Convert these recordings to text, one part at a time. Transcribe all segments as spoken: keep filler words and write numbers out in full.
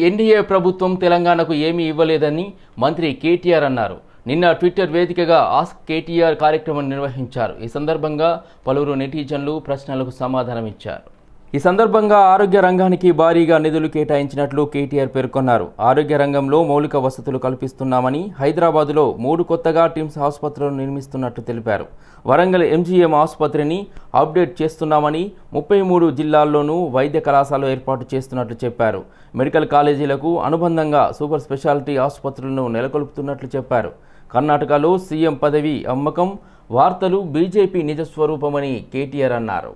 N D A Prabhutvam Telanganaku Yemi Ivaledani, Mantri K T R Annaru. Ninna Twitter Vedikaga Ask K T R Karyakramam Nirvahincharu. Ee Sandarbhanga Paluru Netijanlu Prashnalaku Samadhanam Icharu. Ee Sandarbhanga Arogya Ranganiki Bariga Nidulu Ketayinchinnatlu K T R Perkonnaru. Arogya Rangamlo Moulika Vasatulu Kalpistunnamani, Hyderabadlo Moodu Kottaga Teams Aaspatrulalanu Nirmistunnattu Teliparu. Varangal M G M Aspatrini update Chestunnamani, ముప్పై మూడు Jillalonu, Vaidya Kalasalo Airport Chestunnattu Chepparu. Medical College Laku, Anubandhanga, Super Specialty Aspatrulanu, Nelkolputunnattu Chepparu. Karnataka C M Padavi, Ammakam, Vartalu, B J P Nijaswarupamani, K T R Annaru.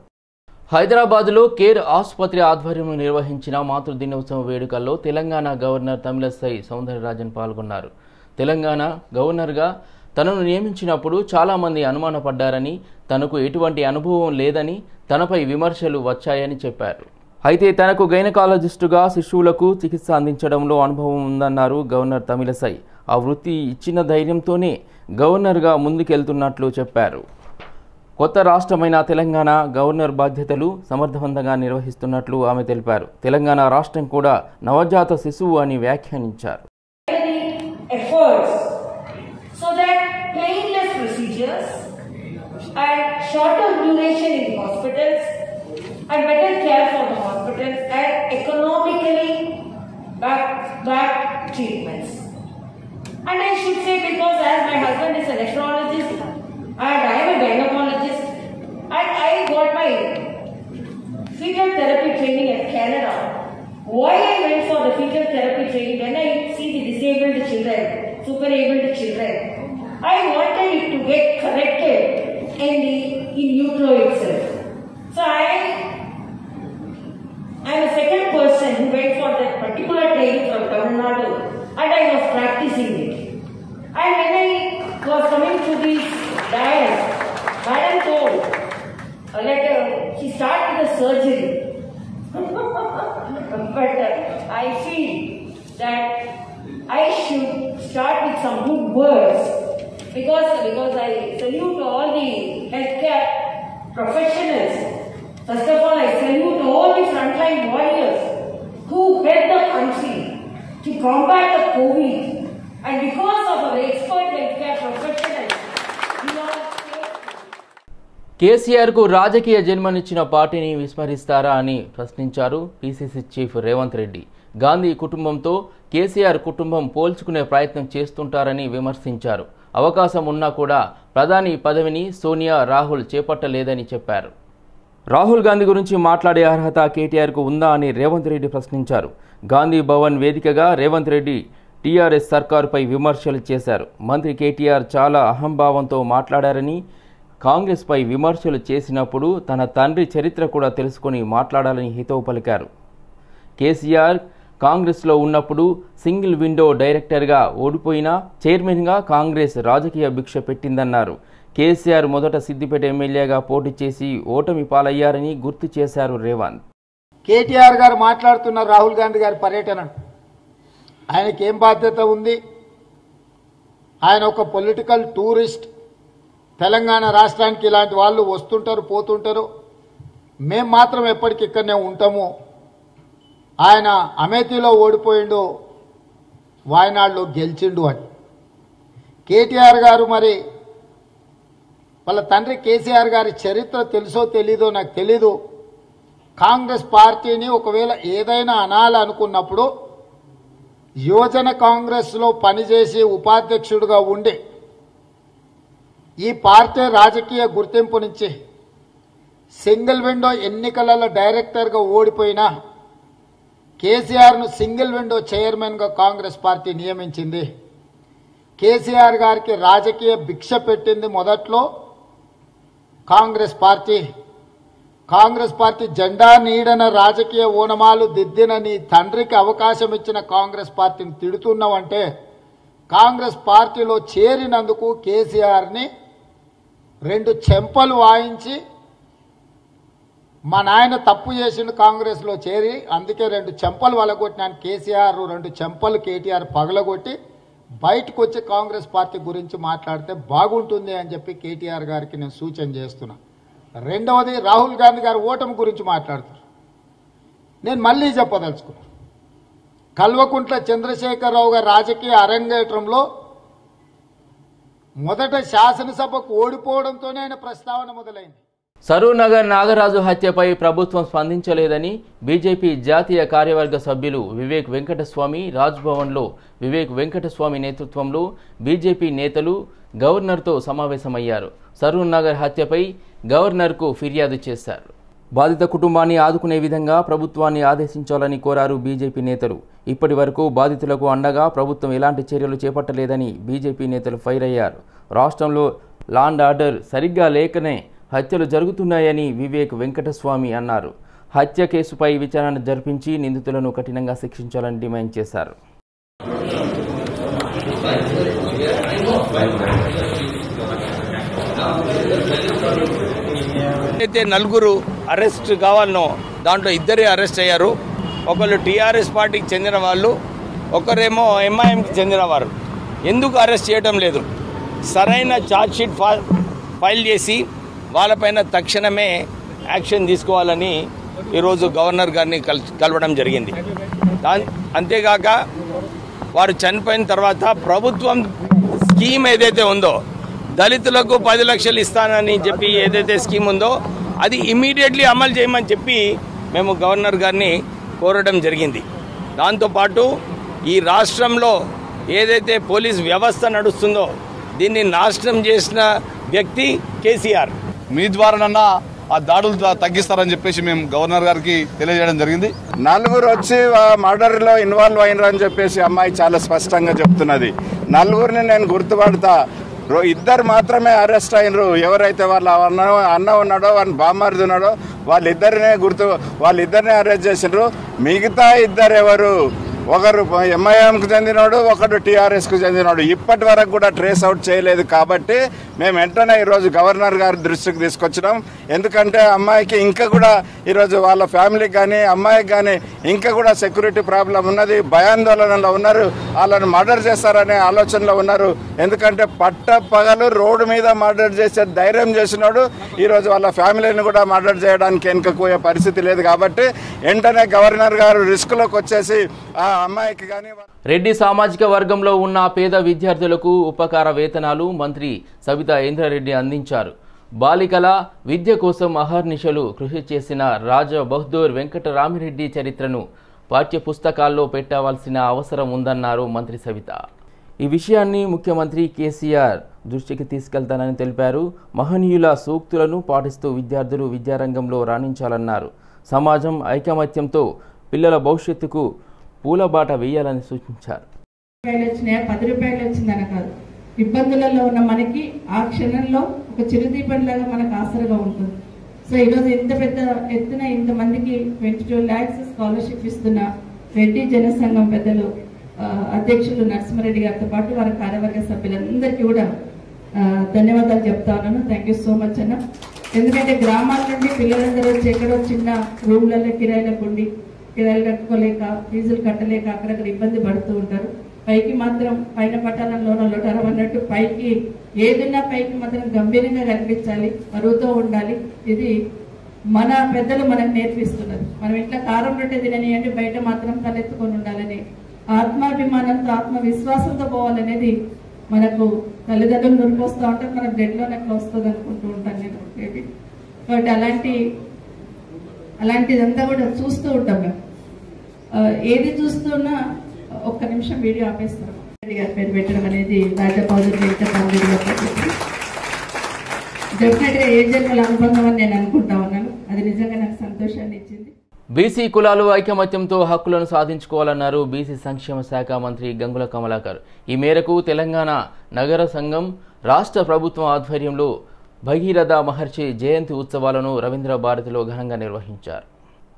Hyderabad lo Care Aspatri Advaryamlo Nirvahinchina Matru Dinotsavam Vedukallo, Telangana Governor Tamilisai Soundararajan Palgonnaru. Telangana Governor Ga తనను నియమించినప్పుడు చాలా మంది అనుమానపడ్డారని తనకు ఎటువంటి అనుభవం లేదని తనపై విమర్శలు వచ్చాయని చెప్పారు. అయితే తనకు గైనకాలజిస్టుగా శిశువులకు చికిత్స అందించడంలో అనుభవం ఉందన్నారు గవర్నర్ తమిళసై. ఆ వృత్తి ఇచ్చిన ధైర్యంతోనే గవర్నర్‌గా ముందుకెళ్తున్నట్లు చెప్పారు. కొత్త రాష్ట్రమైన తెలంగాణ గవర్నర్ బాధ్యతలు సమర్థవంతంగా నిర్వహిస్తున్నట్లు ఆమె తెలిపారు. తెలంగాణ రాష్ట్రం కూడా నవజాత శిశువు అని వ్యాఖ్యానించారు. And shorter duration in hospitals and better care for the hospitals and economically back, back treatments. And I should say, because as my husband is a nephrologist and I am a gynecologist and I got my fetal therapy training at Canada. Why I went for the fetal therapy training when I see the disabled children, super abled children, I wanted it to get corrected in the in utero itself. So I, I am a second person who went for that particular training from Tamil Nadu and I was practicing it. And when I was coming to this diet, Madam told, uh, like, uh, she started the surgery. But uh, I feel that I should start with some good words. Because, because I salute all the healthcare professionals. First of all, I salute all the frontline warriors who helped the country to combat the COVID. And because of our expert healthcare professionals, we are K C R ku Rajakiya Janmanichina Partini Vismaristara ani prashnincharu P C C Chief Revanth Reddy. Gandhi Kutumbamto K C R Kutumbam polchukune prayatnam chestuntarani vimarsincharu. Avakasam unna kuda Pradhani Padavini Sonia Rahul chepattaledani chepparu. Rahul Gandhi Gurinchi Matlade Arhata K T R ku unda ani Revanth Reddy prashnincharu. Gandhi Bhavan Vedikaga Revanth Reddy T R S Sarkar pai vimarshalu chesaru. Mantri K T R chala ahambavanto matladarani Congress పై విమర్శలు చేసినప్పుడు తన తండ్రి చరిత్ర కూడా తెలుసుకొని మాట్లాడాలని హితవు పలికారు. K C R కాంగ్రెస్ లో ఉన్నప్పుడు సింగిల్ విండో డైరెక్టర్ గా ఓడిపోయినా చైర్మన్ గా కాంగ్రెస్ రాజకీయ భిక్ష పెట్టిందన్నారు. K C R మొదట సిద్దిపేట ఎమ్మెల్యేగా పోటీ చేసి ఓటమి పాలయ్యారని గుర్తు చేశారు రేవంత్. K T R గారు మాట్లాడుతున్న రాహుల్ గాంధీ గారి పర్యటన ఆయనకి ఏం బాధ్యత ఉంది? ఆయన ఒక పొలిటికల్ టూరిస్ట్. తెలంగాణ రాష్ట్రానికి ఇలాంటి వాళ్ళు వస్తుంటారు పోతుంటారు, మేము మాత్రం ఎప్పటికీ ఇక్కడనే ఉంటాము. ఆయన అమేథీలో ఓడిపోయిండు, వాయనాడులో గెలిచిండు అని కేటీఆర్ గారు, మరి వాళ్ళ తండ్రి కేసీఆర్ గారి చరిత్ర తెలుసో తెలీదో నాకు తెలీదు. కాంగ్రెస్ పార్టీని ఒకవేళ ఏదైనా అనాలనుకున్నప్పుడు యువజన కాంగ్రెస్లో పనిచేసి ఉపాధ్యక్షుడిగా ఉండే ఈ పార్టీ రాజకీయ గుర్తింపు నుంచి సింగిల్ విండో ఎన్నికలలో డైరెక్టర్గా ఓడిపోయిన కేసీఆర్ను సింగిల్ విండో చైర్మన్గా కాంగ్రెస్ పార్టీ నియమించింది. కేసీఆర్ గారికి రాజకీయ భిక్ష పెట్టింది మొదట్లో కాంగ్రెస్ పార్టీ. కాంగ్రెస్ పార్టీ జెండా నీడన రాజకీయ ఓనమాలు దిద్దిన నీ తండ్రికి అవకాశం ఇచ్చిన కాంగ్రెస్ పార్టీని తిడుతున్నావంటే కాంగ్రెస్ పార్టీలో చేరినందుకు కేసీఆర్ని రెండు చెంపలు వాయించి మా నాయన తప్పు చేసిండు కాంగ్రెస్లో చేరి అందుకే రెండు చెంపలు వలగొట్టినాను కేసీఆర్, రెండు చెంపలు కేటీఆర్ పగలగొట్టి బయటకు వచ్చి కాంగ్రెస్ పార్టీ గురించి మాట్లాడితే బాగుంటుంది అని చెప్పి కేటీఆర్ గారికి నేను సూచన చేస్తున్నా. రెండవది, రాహుల్ గాంధీ గారు ఓటమి గురించి మాట్లాడుతున్నారు. నేను మళ్ళీ చెప్పదలుచుకున్నాను, కల్వకుంట్ల చంద్రశేఖరరావు గారి రాజకీయ అరంగేట్రంలో మొదట శాసనసభకు ఓడిపోవడంతోనే ఆయన ప్రస్తావన మొదలైంది. సరూనగర్ నాగరాజు హత్యపై ప్రభుత్వం స్పందించలేదని బీజేపీ జాతీయ కార్యవర్గ సభ్యులు వివేక్ వెంకటస్వామి రాజ్భవన్లో వివేక్ వెంకటస్వామి నేతృత్వంలో బీజేపీ నేతలు గవర్నర్తో సమావేశమయ్యారు. సరూనగర్ హత్యపై గవర్నర్కు ఫిర్యాదు చేశారు. బాధిత కుటుంబాన్ని ఆదుకునే విధంగా ప్రభుత్వాన్ని ఆదేశించాలని కోరారు బీజేపీ నేతలు. ఇప్పటి వరకు బాధితులకు అండగా ప్రభుత్వం ఎలాంటి చర్యలు చేపట్టలేదని బీజేపీ నేతలు ఫైర్ అయ్యారు. రాష్ట్రంలో లా అండ్ ఆర్డర్ సరిగ్గా లేకనే హత్యలు జరుగుతున్నాయని వివేక్ వెంకటస్వామి అన్నారు. హత్య కేసుపై విచారణ జరిపించి నిందితులను కఠినంగా శిక్షించాలని డిమాండ్ చేశారు. అయితే నలుగురు అరెస్ట్ కావాలనో దాంట్లో ఇద్దరే అరెస్ట్ అయ్యారు. ఒకళ్ళు టీఆర్ఎస్ పార్టీకి చెందిన వాళ్ళు, ఒకరేమో ఎంఐఎంకి చెందిన వారు. ఎందుకు అరెస్ట్ చేయడం లేదు? సరైన ఛార్జ్షీట్ ఫా ఫైల్ చేసి వాళ్ళపైన తక్షణమే యాక్షన్ తీసుకోవాలని ఈరోజు గవర్నర్ గారిని కల్ కలవడం జరిగింది. దా అంతేగాక వారు చనిపోయిన తర్వాత ప్రభుత్వం స్కీమ్ ఏదైతే ఉందో, దళితులకు పది లక్షలు ఇస్తానని చెప్పి ఏదైతే స్కీమ్ ఉందో అది ఇమీడియట్లీ అమలు చేయమని చెప్పి మేము గవర్నర్ గారిని కోరడం జరిగింది. దాంతోపాటు ఈ రాష్ట్రంలో ఏదైతే పోలీస్ వ్యవస్థ నడుస్తుందో దీన్ని నాశనం చేసిన వ్యక్తి కేసీఆర్. మీ ద్వారానన్నా ఆ దాడులు తగ్గిస్తారని చెప్పేసి మేము గవర్నర్ గారికి తెలియజేయడం జరిగింది. నలుగురు వచ్చి మర్డర్లో ఇన్వాల్వ్ అయినరు అని చెప్పేసి అమ్మాయి చాలా స్పష్టంగా చెప్తున్నది. నలుగురిని నేను గుర్తుపడతా, ఇద్దరు మాత్రమే అరెస్ట్ అయినరు. ఎవరైతే వాళ్ళ అన్న అన్న ఉన్నాడో వాళ్ళ బామ్మర్ది ఉన్నాడో వాళ్ళిద్దరినే గుర్తు వాళ్ళిద్దరినే అరెస్ట్ చేసినారు. మిగతా ఇద్దరు ఎవరు? ఒకరు ఎంఐఎంకు చెందినాడు, ఒకడు టీఆర్ఎస్కు చెందినాడు. ఇప్పటి వరకు కూడా ట్రేస్ అవుట్ చేయలేదు. కాబట్టి మేము వెంటనే ఈరోజు గవర్నర్ గారి దృష్టికి తీసుకొచ్చినాం. ఎందుకంటే అమ్మాయికి ఇంకా కూడా ఈరోజు వాళ్ళ ఫ్యామిలీకి కానీ అమ్మాయికి కానీ ఇంకా కూడా సెక్యూరిటీ ప్రాబ్లం ఉన్నది. భయాందోళనలో ఉన్నారు. వాళ్ళని మర్డర్ చేస్తారనే ఆలోచనలో ఉన్నారు. ఎందుకంటే పట్ట పగలు రోడ్డు మీద మర్డర్ చేసే ధైర్యం చేసినాడు. ఈరోజు వాళ్ళ ఫ్యామిలీని కూడా మర్డర్ చేయడానికి వెనుకపోయే పరిస్థితి లేదు. కాబట్టి వెంటనే గవర్నర్ గారు రిస్క్లోకి వచ్చేసి రెడ్డి సామాజిక వర్గంలో ఉన్న పేద విద్యార్థులకు ఉపకార వేతనాలు మంత్రి సబితా ఇంద్రారెడ్డి అందించారు. బాలికల విద్య కోసం అహర్నిశలు కృషి చేసిన రాజా బహదూర్ వెంకటరామిరెడ్డి చరిత్రను పాఠ్య పుస్తకాల్లో పెట్టవలసిన అవసరం ఉందన్నారు మంత్రి సబిత. ఈ విషయాన్ని ముఖ్యమంత్రి కేసీఆర్ దృష్టికి తీసుకెళ్తానని తెలిపారు. మహనీయుల సూక్తులను పాటిస్తూ విద్యార్థులు విద్యారంగంలో రాణించాలన్నారు. సమాజం ఐకమత్యంతో పిల్లల భవిష్యత్తుకు పూలబాట వేయాలని సూచించారు. పది రూపాయలు వచ్చిందన కాదు, ఇబ్బందులలో ఉన్న మనకి ఆ క్షణంలో ఒక చిరుదీపంలాగా మనకు ఆసరగా ఉంటుంది. సో ఈరోజు ఎంత పెద్ద ఎత్తున ఇంతమందికి ట్వంటీ టూ ల్యాక్స్ స్కాలర్షిప్ ఇస్తున్న రెడ్డి జనసంఘం పెద్దలు అధ్యక్షులు నరసింహారెడ్డి గారితో పాటు వారి కార్యవర్గ సభ్యులందరికీ కూడా ధన్యవాదాలు చెప్తా ఉన్నాను. థ్యాంక్ యూ సో మచ్ అన్న. ఎందుకంటే గ్రామాల నుండి పిల్లలందరూ వచ్చి ఎక్కడో చిన్న రూమ్లలో కిరాయిలకు ఉండి కిరాయిలు కట్టుకోలేక ఫీజులు కట్టలేక అక్కడక్కడ ఇబ్బంది పడుతూ ఉంటారు. పైకి మాత్రం పైన పట్టాలంలోనలో అన్నట్టు పైకి ఏదైనా పైకి మాత్రం గంభీరంగా కనిపించాలి, బరువుతో ఉండాలి. ఇది మన పెద్దలు మనకు నేర్పిస్తున్నారు. మనం ఇట్లా కారం రొట్టె తిననియండి, బయట మాత్రం తలెత్తుకొని ఉండాలని, ఆత్మాభిమానంతో ఆత్మవిశ్వాసంతో పోవాలనేది మనకు తల్లిదండ్రులు నురిపోస్తూ ఉంటారు. మన బ్లడ్ లో నాకు వస్తుంది అనుకుంటూ ఉంటాను నేను. కాబట్టి అలాంటి అలాంటిదంతా కూడా చూస్తూ ఉంటాం మేము. ఏది చూస్తున్నా ఒక్క నిమిషం వీడియో ఆపేస్తాం. పేరు పెట్టడం అనేది డెఫినెట్గా ఏ జన్మల అనుబంధం అని నేను అనుకుంటా ఉన్నాను. అది నిజంగా నాకు సంతోషాన్ని ఇచ్చింది. బీసీ కులాలు ఐకమత్యంతో హక్కులను సాధించుకోవాలన్నారు బీసీ సంక్షేమ శాఖ మంత్రి గంగుల కమలాకర్. ఈ మేరకు తెలంగాణ నగర సంఘం రాష్ట్ర ప్రభుత్వం ఆధ్వర్యంలో భగీరథ మహర్షి జయంతి ఉత్సవాలను రవీంద్ర భారతిలో ఘనంగా నిర్వహించారు.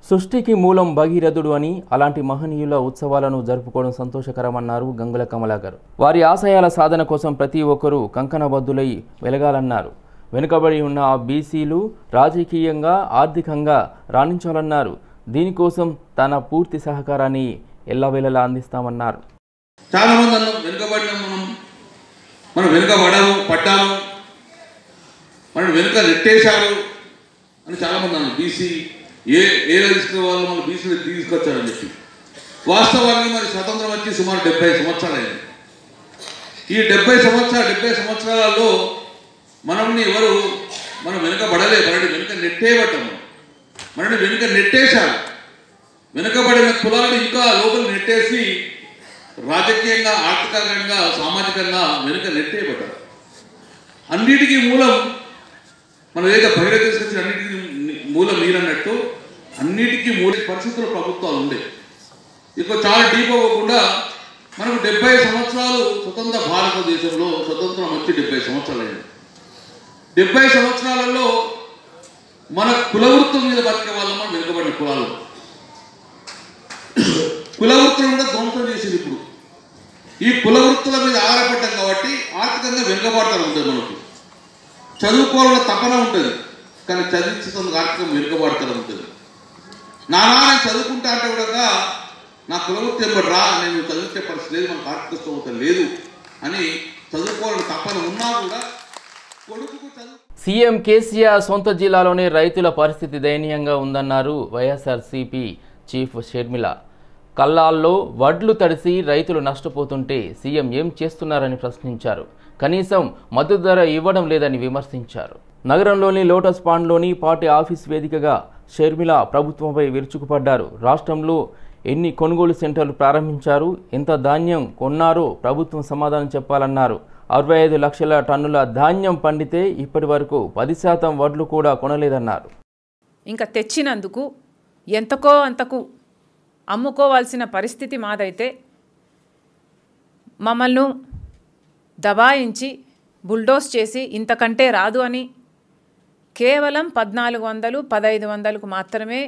సృష్టికి మూలం భగీరథుడు అని, అలాంటి మహనీయుల ఉత్సవాలను జరుపుకోవడం సంతోషకరమన్నారు గంగుల కమలాకర్. వారి ఆశయాల సాధన కోసం ప్రతి ఒక్కరూ కంకణబద్ధులై వెలగాలన్నారు. వెనుకబడి ఉన్న ఆ బీసీలు రాజకీయంగా ఆర్థికంగా రాణించాలన్నారు. దీనికోసం తన పూర్తి సహకారాన్ని ఎల్లవేళలా అందిస్తామన్నారు. మనం వెనుక నెట్టేశారు అని చాలామంది అన్నారు. బీసీ ఏ ఏలో తీసుకునే వాళ్ళు మనం బీసీలో తీసుకొచ్చారని చెప్పి వాస్తవానికి మరి స్వతంత్రం వచ్చి సుమారు డెబ్బై సంవత్సరాలైంది. ఈ డెబ్బై సంవత్సరాల డెబ్బై సంవత్సరాలలో మనల్ని ఎవరు మనం వెనుక పడలే, మనల్ని వెనుక నెట్టేయబడ్డాము, మనల్ని వెనుక నెట్టేశారు. వెనుకబడిన కులాలను ఇంకా లోపల నెట్టేసి రాజకీయంగా, ఆర్థికంగా, సామాజికంగా వెనుక నెట్టేయబడ్డారు. అన్నిటికీ మూలం మనం ఏదైతే బహిరంగ తీసుకొచ్చిన అన్నిటికీ మూలం మీరన్నట్టు అన్నిటికీ మూల పరిస్థితుల ప్రభుత్వాలు ఉండే. ఇక చాలా డీప్ అవ్వకుండా మనకు డెబ్బై సంవత్సరాలు స్వతంత్ర భారతదేశంలో స్వతంత్రం వచ్చి డెబ్బై సంవత్సరాలు అయింది. డెబ్బై సంవత్సరాలలో మన కులవృత్తం మీద బతికే వాళ్ళ మనం వెనుకబడిన కులాలు కులవృత్తులు కూడా ధ్వంసం చేసింది. ఇప్పుడు ఈ కులవృత్తుల మీద ఆధారపడ్డాం కాబట్టి ఆర్థికంగా వెనుకబడతాం ఉంటుంది. మనకు చదువుకోవాలన్న తపన ఉంటుంది, కానీ చదివించడానికి ఆర్థికంగా వెనుకబడతాం ఉంటుంది. నానా నేను చదువుకుంటా అంటే కూడా నా కులవృత్తి ఇవ్వబడి రా, నేను చదివించే పరిస్థితి లేదు, మనకు ఆర్థిక స్థోమత లేదు అని చదువుకోవాలని తపన ఉన్నా కూడా కొడుకు చదువు. సీఎం కేసీఆర్ సొంత జిల్లాలోనే రైతుల పరిస్థితి దయనీయంగా ఉందన్నారు వైఎస్ఆర్సీపీ చీఫ్ షర్మిల. కల్లాల్లో వడ్లు తడిసి రైతులు నష్టపోతుంటే సీఎం ఏం చేస్తున్నారని ప్రశ్నించారు. కనీసం మద్దతు ధర ఇవ్వడం లేదని విమర్శించారు. నగరంలోని లోటస్ పాండ్లోని పార్టీ ఆఫీస్ వేదికగా షర్మిల ప్రభుత్వంపై విరుచుకుపడ్డారు. రాష్ట్రంలో ఎన్ని కొనుగోలు సెంటర్లు ప్రారంభించారు, ఎంత ధాన్యం కొన్నారో ప్రభుత్వం సమాధానం చెప్పాలన్నారు. అరవై ఐదు లక్షల టన్నుల ధాన్యం పండితే ఇప్పటి వరకు పది శాతం వడ్లు కూడా కొనలేదన్నారు. ఇంకా తెచ్చినందుకు ఎంతకో అంతకు అమ్ముకోవాల్సిన పరిస్థితి మాదైతే మమ్మల్ని దబాయించి బుల్డోస్ చేసి ఇంతకంటే రాదు అని కేవలం పద్నాలుగు వందలు పదహైదు వందలకు మాత్రమే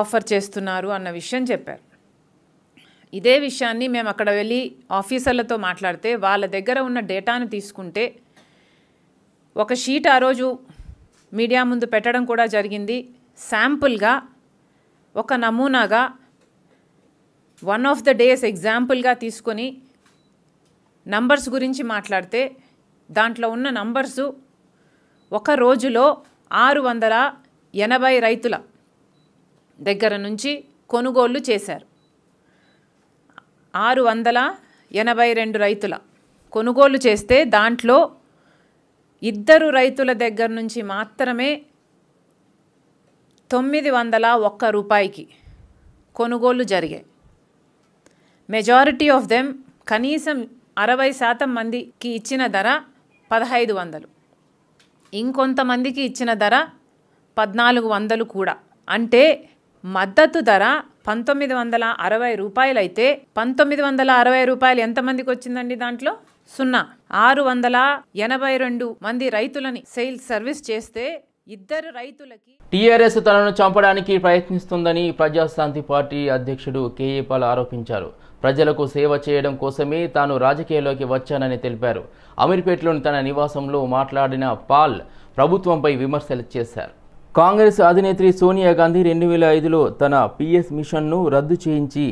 ఆఫర్ చేస్తున్నారు అన్న విషయం చెప్పారు. ఇదే విషయాన్ని మేము అక్కడ వెళ్ళి ఆఫీసర్లతో మాట్లాడితే వాళ్ళ దగ్గర ఉన్న డేటాను తీసుకుంటే ఒక షీట్ ఆ రోజు మీడియా ముందు పెట్టడం కూడా జరిగింది. శాంపుల్గా ఒక నమూనాగా వన్ ఆఫ్ ద డేస్ ఎగ్జాంపుల్గా తీసుకొని నంబర్స్ గురించి మాట్లాడితే దాంట్లో ఉన్న నంబర్సు ఒక రోజులో ఆరు వందల ఎనభై రైతుల దగ్గర నుంచి కొనుగోళ్లు చేశారు. ఆరు వందల ఎనభై రెండు రైతుల కొనుగోలు చేస్తే దాంట్లో ఇద్దరు రైతుల దగ్గర నుంచి మాత్రమే తొమ్మిది వందల ఒక్క రూపాయికి కొనుగోళ్లు జరిగాయి. మెజారిటీ ఆఫ్ దెమ్ కనీసం అరవై శాతం మందికి ఇచ్చిన ధర పదహైదు వందలు, ఇంకొంతమందికి ఇచ్చిన ధర పద్నాలుగు వందలు కూడా. అంటే మద్దతు ధర పంతొమ్మిది వందల అరవై రూపాయలు అయితే పంతొమ్మిది వందల అరవై రూపాయలు ఎంతమందికి వచ్చిందండి? దాంట్లో సున్నా. ఆరు వందల ఎనభై రెండు మంది రైతులని సేల్స్ సర్వీస్ చేస్తే ఇద్దరు రైతులకి. టీఆర్ఎస్ తనను చంపడానికి ప్రయత్నిస్తుందని ప్రజాశాంతి పార్టీ అధ్యక్షుడు కేఏ పాల్ ఆరోపించారు. ప్రజలకు సేవ చేయడం కోసమే తాను రాజకీయాల్లోకి వచ్చానని తెలిపారు. అమీర్పేటలోని తన నివాసంలో మాట్లాడిన పాల్ ప్రభుత్వంపై విమర్శలు చేశారు. కాంగ్రెస్ అధినేత్రి సోనియా గాంధీ రెండు వేల ఐదులో తన పిఎస్ మిషన్ను రద్దు చేయించి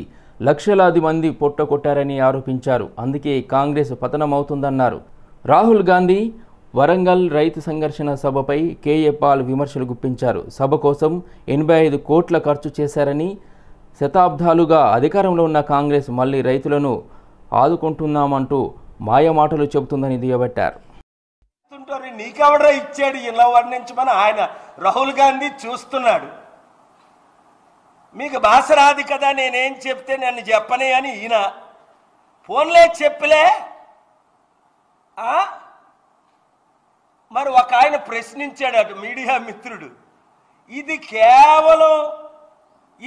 లక్షలాది మంది పొట్ట కొట్టారని ఆరోపించారు. అందుకే కాంగ్రెస్ పతనమవుతుందన్నారు. రాహుల్ గాంధీ వరంగల్ రైతు సంఘర్షణ సభపై కేఏ పాల్ విమర్శలు గుప్పించారు. సభ కోసం ఎనభై ఐదు కోట్ల ఖర్చు చేశారని, శతాబ్దాలుగా అధికారంలో ఉన్న కాంగ్రెస్ మళ్ళీ రైతులను ఆదుకుంటున్నామంటూ మాయ మాటలు చెబుతుందని దిగబట్టారు. నీకెవడ ఇచ్చాడు ఇలా వర్ణించమని ఆయన రాహుల్ గాంధీ చూస్తున్నాడు. మీకు భాష రాదు కదా, నేనేం చెప్తే నన్ను చెప్పనే అని ఈయన ఫోన్లే చెప్పలే. మరి ఒక ఆయన ప్రశ్నించాడు అటు మీడియా మిత్రుడు, ఇది కేవలం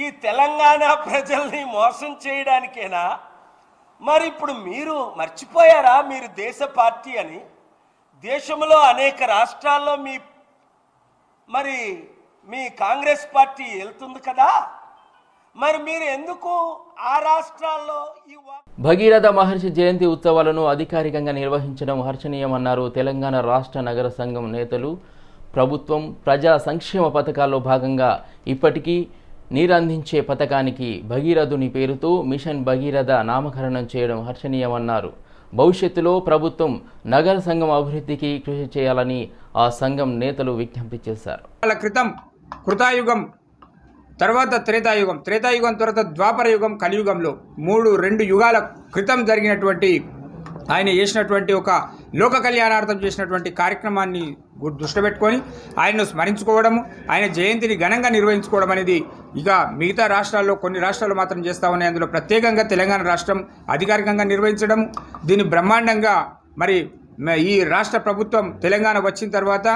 ఈ తెలంగాణ ప్రజల్ని మోసం చేయడానికేనా? మరి ఇప్పుడు మీరు మర్చిపోయారా మీరు దేశ పార్టీ అని? దేశంలో అనేక రాష్ట్రాల్లో మీ మరి మీ కాంగ్రెస్ పార్టీ వెళ్తుంది కదా, మరి మీరు ఎందుకు ఆ రాష్ట్రాల్లో? భగీరథ మహర్షి జయంతి ఉత్సవాలను అధికారికంగా నిర్వహించడం హర్షణీయమన్నారు తెలంగాణ రాష్ట్ర నగర సంఘం నేతలు. ప్రభుత్వం ప్రజా సంక్షేమ పథకాల్లో భాగంగా ఇప్పటికీ నీరందించే పథకానికి భగీరథుని పేరుతో మిషన్ భగీరథ నామకరణం చేయడం హర్షణీయమన్నారు. భవిష్యత్తులో ప్రభుత్వం నగర సంఘం అభివృద్ధికి కృషి చేయాలని ఆ సంఘం నేతలు విజ్ఞప్తి చేశారు. తర్వాత త్రేతాయుగం. త్రేతాయుగం తర్వాత ద్వాపర యుగం, కలియుగంలో మూడు రెండు యుగాల క్రితం జరిగినటువంటి ఆయన చేసినటువంటి ఒక లోక కళ్యాణార్థం చేసినటువంటి కార్యక్రమాన్ని దృష్టి పెట్టుకొని ఆయనను స్మరించుకోవడము, ఆయన జయంతిని ఘనంగా నిర్వహించుకోవడం అనేది ఇక మిగతా రాష్ట్రాల్లో కొన్ని రాష్ట్రాలు మాత్రం చేస్తా ఉన్నాయి. అందులో ప్రత్యేకంగా తెలంగాణ రాష్ట్రం అధికారికంగా నిర్వహించడం, దీన్ని బ్రహ్మాండంగా మరి ఈ రాష్ట్ర ప్రభుత్వం తెలంగాణ వచ్చిన తర్వాత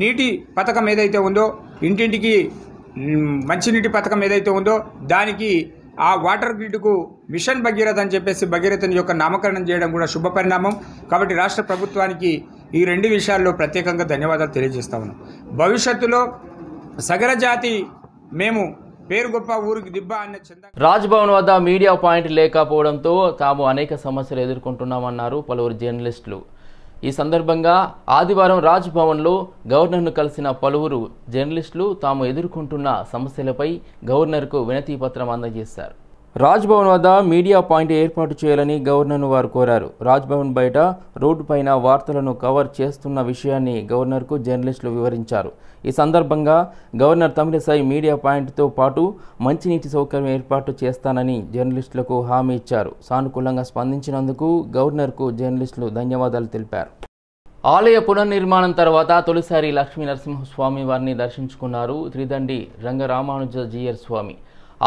నీటి పథకం ఏదైతే ఉందో, ఇంటింటికి మంచినీటి పథకం ఏదైతే ఉందో దానికి ఆ వాటర్ గ్రిడ్కు మిషన్ భగీరథ అని చెప్పేసి భగీరథని యొక్క నామకరణం చేయడం కూడా శుభ పరిణామం. కాబట్టి రాష్ట్ర ప్రభుత్వానికి ఈ రెండు విషయాల్లో ప్రత్యేకంగా ధన్యవాదాలు తెలియజేస్తా ఉన్నాం. భవిష్యత్తులో సగర జాతి మేము పేరు గొప్ప ఊరికి దిబ్బ అన్న చంద. రాజ్భవన్ వద్ద మీడియా పాయింట్ లేకపోవడంతో తాము అనేక సమస్యలు ఎదుర్కొంటున్నామన్నారు పలువురు జర్నలిస్టులు. ఈ సందర్భంగా ఆదివారం రాజ్భవన్లో గవర్నర్ను కలిసిన పలువురు జర్నలిస్టులు తాము ఎదుర్కొంటున్న సమస్యలపై గవర్నర్కు వినతి పత్రం అందజేశారు. రాజ్భవన్ వద్ద మీడియా పాయింట్ ఏర్పాటు చేయాలని గవర్నర్ను వారు కోరారు. రాజ్భవన్ బయట రోడ్డు పైన వార్తలను కవర్ చేస్తున్న విషయాన్ని గవర్నర్కు జర్నలిస్టులు వివరించారు. ఈ సందర్భంగా గవర్నర్ తమిళిసై మీడియా పాయింట్తో పాటు మంచినీటి సౌకర్యం ఏర్పాటు చేస్తానని జర్నలిస్టులకు హామీ ఇచ్చారు. సానుకూలంగా స్పందించినందుకు గవర్నర్కు జర్నలిస్టులు ధన్యవాదాలు తెలిపారు. ఆలయ పునర్నిర్మాణం తర్వాత తొలిసారి లక్ష్మీ నరసింహస్వామి వారిని దర్శించుకున్నారు త్రిదండి రంగరామానుజ జీయర్ స్వామి.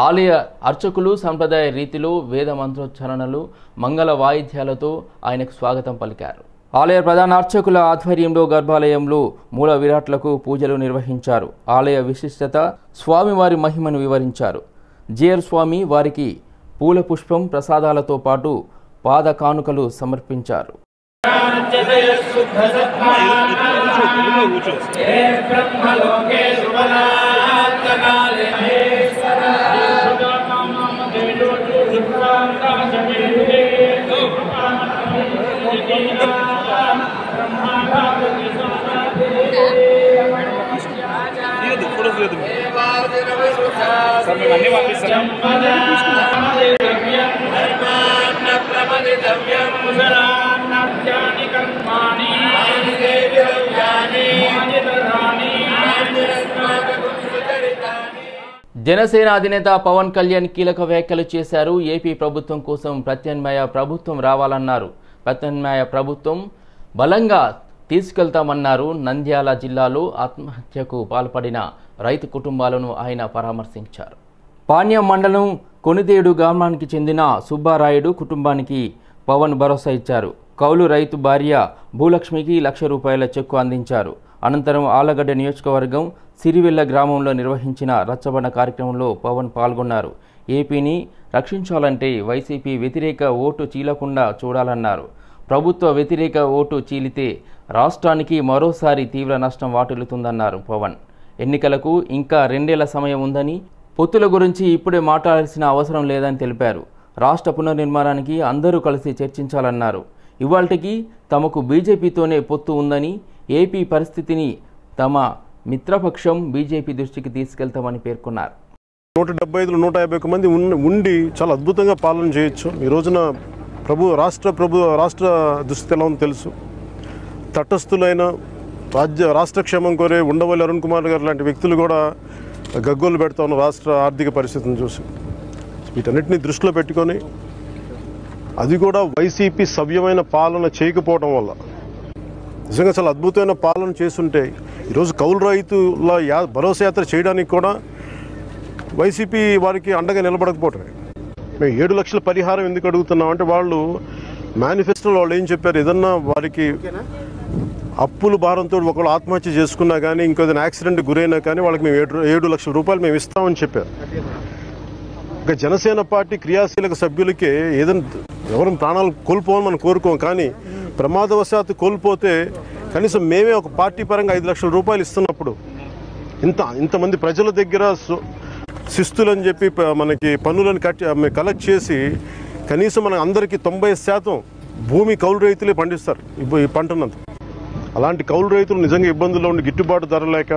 ఆలయ అర్చకులు సంప్రదాయ రీతిలో వేద మంత్రోచ్చారణలు, మంగళ వాయిద్యాలతో ఆయనకు స్వాగతం పలికారు. ఆలయ ప్రధాన అర్చకుల ఆధ్వర్యంలో గర్భాలయంలో మూల విరాట్లకు పూజలు నిర్వహించారు. ఆలయ విశిష్టత, స్వామివారి మహిమను వివరించారు. జీయర్ స్వామి వారికి పూల పుష్పం ప్రసాదాలతో పాటు పాద కానుకలు సమర్పించారు. జనసేన అధినేత పవన్ కళ్యాణ్ కీలక వ్యాఖ్యలు చేశారు. ఏపీ ప్రభుత్వం కోసం ప్రత్యామ్నాయ ప్రభుత్వం రావాలన్నారు. ప్రత్యామ్నాయ ప్రభుత్వం బలంగా తీసుకెళ్తామన్నారు. నంద్యాల జిల్లాలో ఆత్మహత్యకు పాల్పడిన రైతు కుటుంబాలను ఆయన పరామర్శించారు. పాణ్యం మండలం కొనిదేడు గ్రామానికి చెందిన సుబ్బారాయుడు కుటుంబానికి పవన్ భరోసా ఇచ్చారు. కౌలు రైతు భార్య భూలక్ష్మికి లక్ష రూపాయల చెక్కు అందించారు. అనంతరం ఆలగడ్డ నియోజకవర్గం సిరివెల్ల గ్రామంలో నిర్వహించిన రచ్చబండ కార్యక్రమంలో పవన్ పాల్గొన్నారు. ఏపీని రక్షించాలంటే వైసీపీ వ్యతిరేక ఓటు చీలకుండా చూడాలన్నారు. ప్రభుత్వ వ్యతిరేక ఓటు చీలితే రాష్ట్రానికి మరోసారి తీవ్ర నష్టం వాటిల్లుతుందన్నారు పవన్. ఎన్నికలకు ఇంకా రెండేళ్ల సమయం ఉందని, పొత్తుల గురించి ఇప్పుడే మాట్లాడాల్సిన అవసరం లేదని తెలిపారు. రాష్ట్ర పునర్నిర్మాణానికి అందరూ కలిసి చర్చించాలన్నారు. ఇవాల్టికి తమకు బీజేపీతోనే పొత్తు ఉందని, ఏపీ పరిస్థితిని తమ మిత్రపక్షం బీజేపీ దృష్టికి తీసుకెళ్తామని పేర్కొన్నారు. నూట డెబ్బై ఐదులో నూట యాభై ఒక్క మంది ఉండి చాలా అద్భుతంగా పాలన చేయొచ్చు. ఈ రోజున ప్రభు రాష్ట్ర ప్రభు రాష్ట్ర దుస్థితి ఎలా ఉందో తెలుసు. తటస్థులైన రాజ్య రాష్ట్ర క్షేమం కోరే ఉండవల్లి అరుణ్ కుమార్ గారు లాంటి వ్యక్తులు కూడా గగ్గోలు పెడతా ఉన్న రాష్ట్ర ఆర్థిక పరిస్థితిని చూసి, వీటన్నిటిని దృష్టిలో పెట్టుకొని అది కూడా వైసీపీ సవ్యమైన పాలన చేయకపోవడం వల్ల, నిజంగా చాలా అద్భుతమైన పాలన చేస్తుంటే ఈరోజు కౌలు రైతుల యా భరోసా యాత్ర చేయడానికి కూడా వైసీపీ వారికి అండగా నిలబడకపోవటమే. మేము ఏడు లక్షల పరిహారం ఎందుకు అడుగుతున్నాం అంటే, వాళ్ళు మేనిఫెస్టోలో వాళ్ళు ఏం చెప్పారు, ఏదన్నా వారికి అప్పుల భారంతో ఒకళ్ళు ఆత్మహత్య చేసుకున్నా కానీ, ఇంకేదైనా యాక్సిడెంట్ గురైనా కానీ వాళ్ళకి మేము ఏడు ఏడు లక్షల రూపాయలు మేము ఇస్తామని చెప్పారు. ఇంకా జనసేన పార్టీ క్రియాశీలక సభ్యులకే ఏదైనా ఎవరు ప్రాణాలు కోల్పోవాలని మనం కోరుకోం, కానీ ప్రమాదవశాత్తు కోల్పోతే కనీసం మేమే ఒక పార్టీ పరంగా ఐదు లక్షల రూపాయలు ఇస్తున్నప్పుడు, ఇంత ఇంతమంది ప్రజల దగ్గర శిస్తులని చెప్పి మనకి పన్నులను కట్ కలెక్ట్ చేసి, కనీసం మన అందరికీ తొంభై శాతం భూమి కౌలు రైతులే పండిస్తారు ఈ పంటనంత. అలాంటి కౌలు రైతులు నిజంగా ఇబ్బందుల్లో ఉండి గిట్టుబాటు ధర లేక,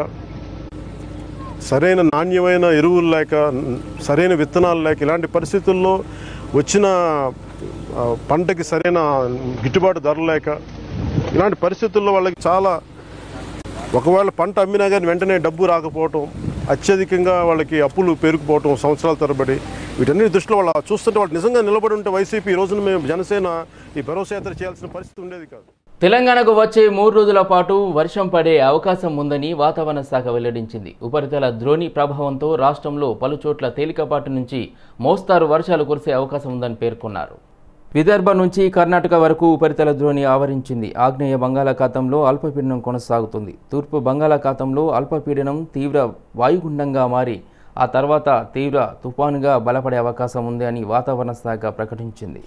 సరైన నాణ్యమైన ఎరువులు లేక, సరైన విత్తనాలు లేక, ఇలాంటి పరిస్థితుల్లో వచ్చిన పంటకి సరైన గిట్టుబాటు ధర లేక, ఇలాంటి పరిస్థితుల్లో వాళ్ళకి చాలా, ఒకవేళ పంట అమ్మినా కానీ వెంటనే డబ్బు రాకపోవటం, అత్యధికంగా వాళ్ళకి అప్పులు పేరుకుపోవడం సంవత్సరాల తరబడి వీటన్నిటి దృష్టిలో వాళ్ళ చూస్తుంటే వాళ్ళు నిజంగా నిలబడి ఉంటే వైసీపీ ఈ రోజున మేము జనసేన ఈ భరోసా యాత్ర చేయాల్సిన పరిస్థితి ఉండేది కాదు. తెలంగాణకు వచ్చే మూడు రోజుల పాటు వర్షం పడే అవకాశం ఉందని వాతావరణ శాఖ వెల్లడించింది. ఉపరితల ద్రోణి ప్రభావంతో రాష్ట్రంలో పలుచోట్ల తేలికపాటి నుంచి మోస్తారు వర్షాలు కురిసే అవకాశం ఉందని పేర్కొన్నారు. విదర్భ నుంచి కర్ణాటక వరకు ఉపరితల ద్రోణి ఆవరించింది. ఆగ్నేయ బంగాళాఖాతంలో అల్పపీడనం కొనసాగుతుంది. తూర్పు బంగాళాఖాతంలో అల్పపీడనం తీవ్ర వాయుగుండంగా మారి ఆ తర్వాత తీవ్ర తుఫానుగా బలపడే అవకాశం ఉంది అని వాతావరణ శాఖ ప్రకటించింది.